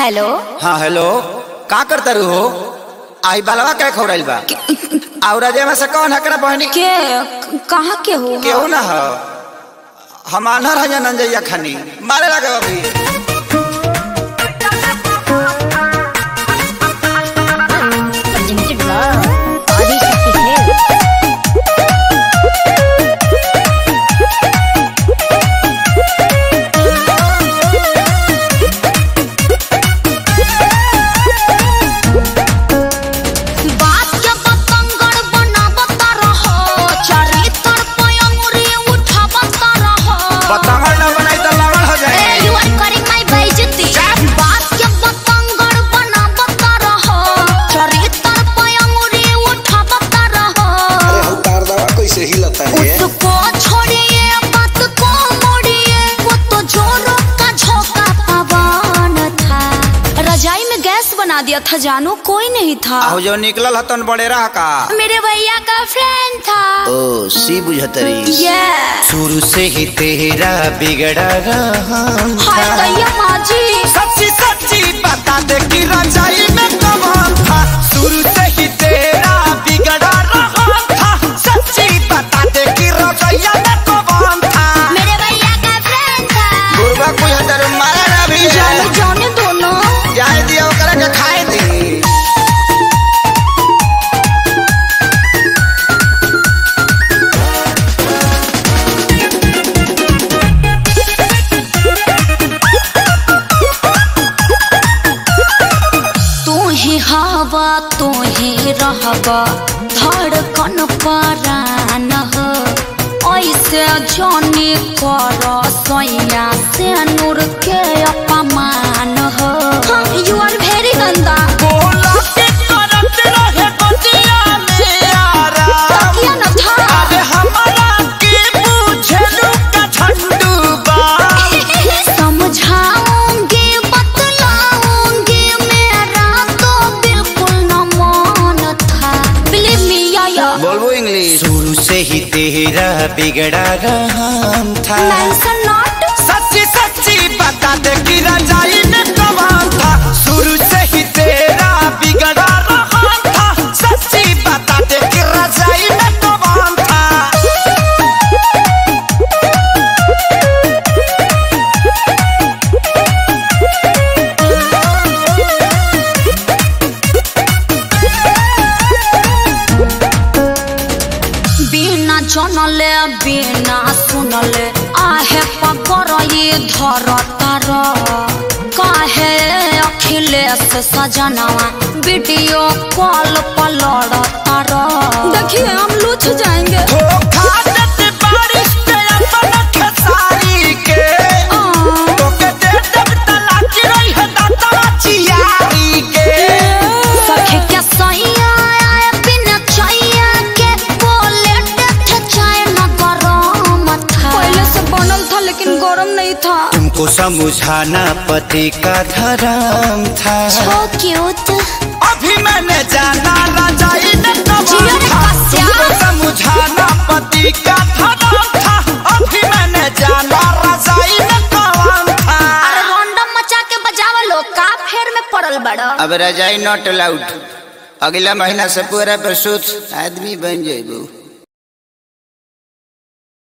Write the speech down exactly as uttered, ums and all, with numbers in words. Hello. हाँ hello, का करता रू हो? आई बलवा क्या खौराइल बा औरा जे में से कौन हकरा बहनी के कहां के हो? केहू ना हो, हम आनर हजन अंजैया खानी मारे लगे अभी। बना दिया था जानू, कोई नहीं था। आहो जो निकला लतन बड़े रहा का मेरे भैया का फ्रेंड था। ओ सी बुझतरी शुरू से ही तेरा बिगड़ा रहा। हाय भैया माजी सच्ची सच्ची बता दे कि रजाई में कमाल था। शुरू से ही तेरा बिगड़ा रहा था, सच्ची बता दे कि रजाई में कमाल था। मेरे भैया का फ्रेंड था। गुरबा कोई हदर मारा ना भी जानू जानू दोनों जाए दिया खाए दे। तू ही हवा तू ही रहबा धड़कन परान हो, ऐसे जाने कर सैया से नूर के अपमान हो। यू आर वेरी गंदा शुरू से ही तेरा बिगड़ा रहा था। सच्ची सच्ची बता दे कि रजाई में कमाल था। शुरू से ही तेरा बिगड़ा रहा था, सच्ची बता दे कि रजाई में कमाल था। बिना जनले बिना सुनले आहे पकड़ई धरतर काहे अखिलेश सजनवा वीडियो कॉल पर लड़तर। देखिए हम लुच जाएंगे तुमको समझाना पति का धर्म था। अभी मैंने जाना रजाई में कमाल था। तुमको समझाना पति का धर्म था। अभी मैंने जाना रजाई में कमाल था। अरे रोंडा मचा के बजावा लो, का फेर में पड़ल बड़ा। अब रजाई नॉट अलाउड, अगला महीना से पूरा प्रसूत आदमी बन जाइबू।